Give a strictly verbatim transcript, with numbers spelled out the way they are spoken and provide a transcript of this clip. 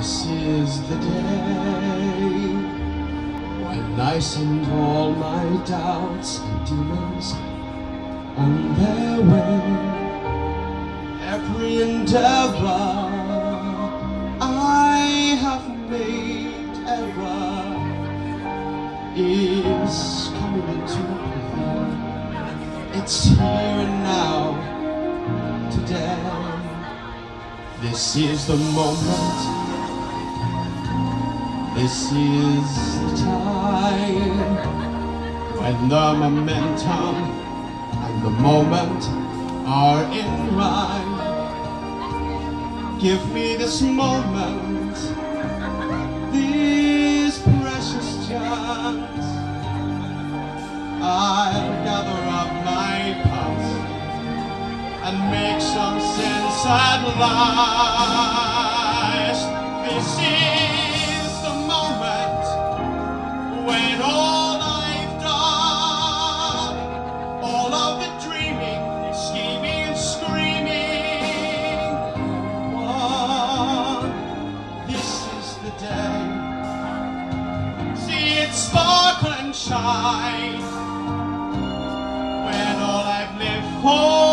This is the day when I send all my doubts and demons on their way. Every endeavor I have made ever is coming into play. It's here and now, today. This is the moment. This is the time when the momentum and the moment are in rhyme. Give me this moment, this precious chance. I'll gather up my past and make some sense at last. This is sparkle and shine when all I've lived for